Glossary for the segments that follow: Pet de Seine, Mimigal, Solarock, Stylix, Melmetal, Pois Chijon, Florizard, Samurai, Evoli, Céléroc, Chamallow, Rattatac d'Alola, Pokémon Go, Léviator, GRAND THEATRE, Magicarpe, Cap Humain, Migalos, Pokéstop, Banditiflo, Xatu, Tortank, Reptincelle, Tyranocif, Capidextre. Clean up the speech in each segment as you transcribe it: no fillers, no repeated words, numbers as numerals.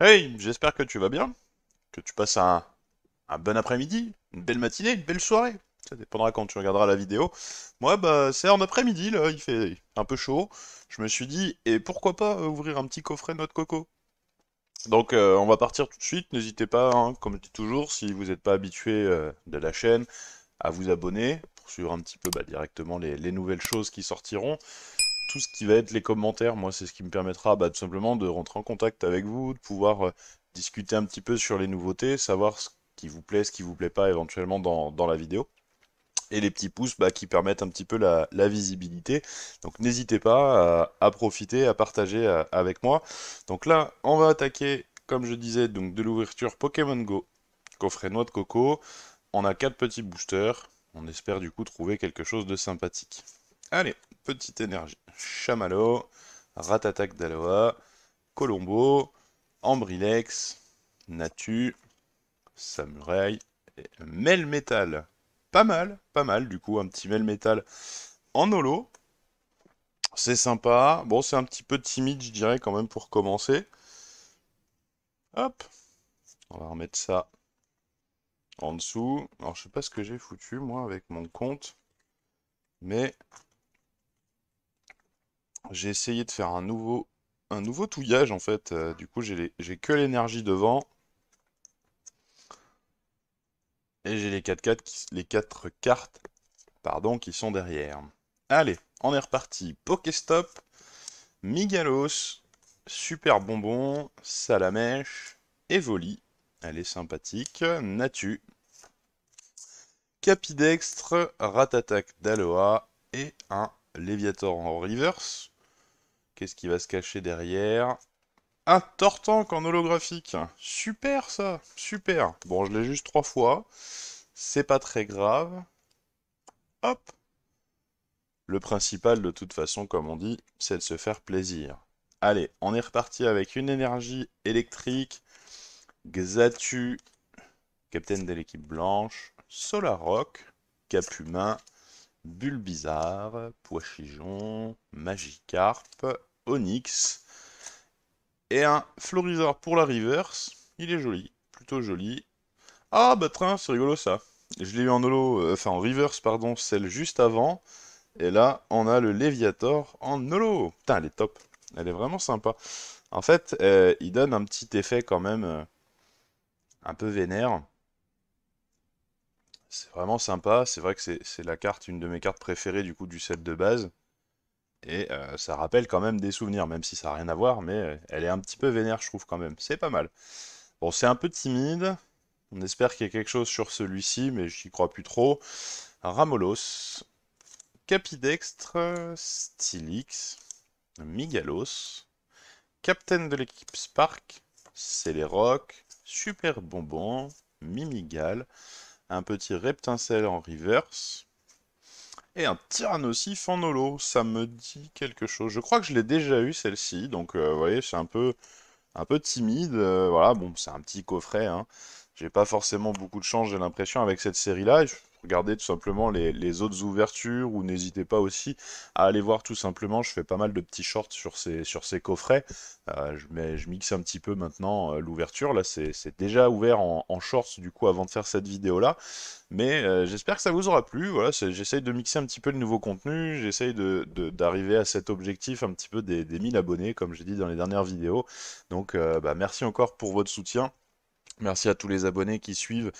Hey, j'espère que tu vas bien, que tu passes un bon après-midi, une belle matinée, une belle soirée. Ça dépendra quand tu regarderas la vidéo. Moi, bah, c'est en après-midi, là, il fait un peu chaud. Je me suis dit, et pourquoi pas ouvrir un petit coffret noix de coco. Donc, on va partir tout de suite. N'hésitez pas, hein, comme je dis toujours, si vous n'êtes pas habitué de la chaîne, à vous abonner pour suivre un petit peu directement les nouvelles choses qui sortiront. Tout ce qui va être les commentaires, moi, c'est ce qui me permettra tout simplement de rentrer en contact avec vous, de pouvoir discuter un petit peu sur les nouveautés, savoir ce qui vous plaît, ce qui vous plaît pas éventuellement dans la vidéo. Et les petits pouces qui permettent un petit peu la visibilité. Donc n'hésitez pas à profiter, à partager avec moi. Donc là, on va attaquer, comme je disais, donc de l'ouverture Pokémon Go. Coffret noix de coco. On a 4 petits boosters. On espère du coup trouver quelque chose de sympathique. Allez, petite énergie. Chamallow, Rattatac d'Alola, Colombo, Ambrilex, Natu, Samurai, et Melmetal. Pas mal, du coup, un petit Melmetal en holo. C'est sympa. Bon, c'est un petit peu timide, je dirais, quand même, pour commencer. Hop. On va remettre ça en dessous. Alors, je sais pas ce que j'ai foutu, moi, avec mon compte. Mais j'ai essayé de faire un nouveau touillage, en fait. Du coup, j'ai que l'énergie devant. Et j'ai les 4 cartes qui sont derrière. Allez, on est reparti. Pokéstop, Migalos, Super Bonbon, Salamèche, Evoli. Elle est sympathique. Natu, Capidextre, Rattatac d'Alola et un Léviator en reverse. Qu'est-ce qui va se cacher derrière ? Un Tortank en holographique. Super ça, super. Bon, je l'ai juste 3 fois. C'est pas très grave. Hop. Le principal, de toute façon, comme on dit, c'est de se faire plaisir. Allez, on est reparti avec une énergie électrique. Xatu, capitaine de l'équipe blanche. Solarock, Cap Humain, Bulbizarre, Pois Chijon, Magicarpe, Onyx. Et un Florizard pour la reverse. Il est joli, plutôt joli. Ah bah tiens, c'est rigolo ça. Je l'ai eu en holo, en reverse pardon, celle juste avant. Et là, on a le Léviator en holo. Putain, elle est top. Elle est vraiment sympa. En fait, il donne un petit effet quand même un peu vénère. C'est vraiment sympa. C'est vrai que c'est la carte, une de mes cartes préférées du coup du set de base. Et ça rappelle quand même des souvenirs, même si ça n'a rien à voir, mais elle est un petit peu vénère, je trouve, quand même. C'est pas mal. Bon, c'est un peu timide. On espère qu'il y a quelque chose sur celui-ci, mais j'y crois plus trop. Ramolos, Capidextre, Stylix, Migalos, Capitaine de l'équipe Spark, Céléroc, Super Bonbon, Mimigal, un petit Reptincelle en reverse. Et un Tyranocif en holo, ça me dit quelque chose. Je crois que je l'ai déjà eu celle-ci, donc vous voyez, c'est un peu timide. Voilà, bon, c'est un petit coffret, hein. J'ai pas forcément beaucoup de chance, j'ai l'impression, avec cette série-là. Regardez tout simplement les autres ouvertures, ou n'hésitez pas aussi à aller voir tout simplement. Je fais pas mal de petits shorts sur ces coffrets. Je mixe un petit peu maintenant l'ouverture. Là, c'est déjà ouvert en shorts, du coup, avant de faire cette vidéo-là. Mais j'espère que ça vous aura plu. Voilà, j'essaye de mixer un petit peu le nouveau contenu. J'essaye d'arriver à cet objectif un petit peu des 1000 abonnés, comme j'ai dit dans les dernières vidéos. Donc, merci encore pour votre soutien. Merci à tous les abonnés qui suivent,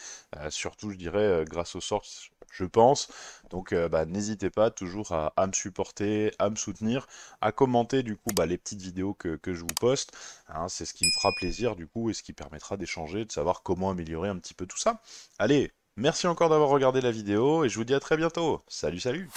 surtout je dirais grâce aux sorts, je pense. Donc n'hésitez pas toujours à me supporter, à me soutenir, à commenter du coup les petites vidéos que je vous poste. Hein, c'est ce qui me fera plaisir du coup et ce qui permettra d'échanger, de savoir comment améliorer un petit peu tout ça. Allez, merci encore d'avoir regardé la vidéo et je vous dis à très bientôt. Salut, salut!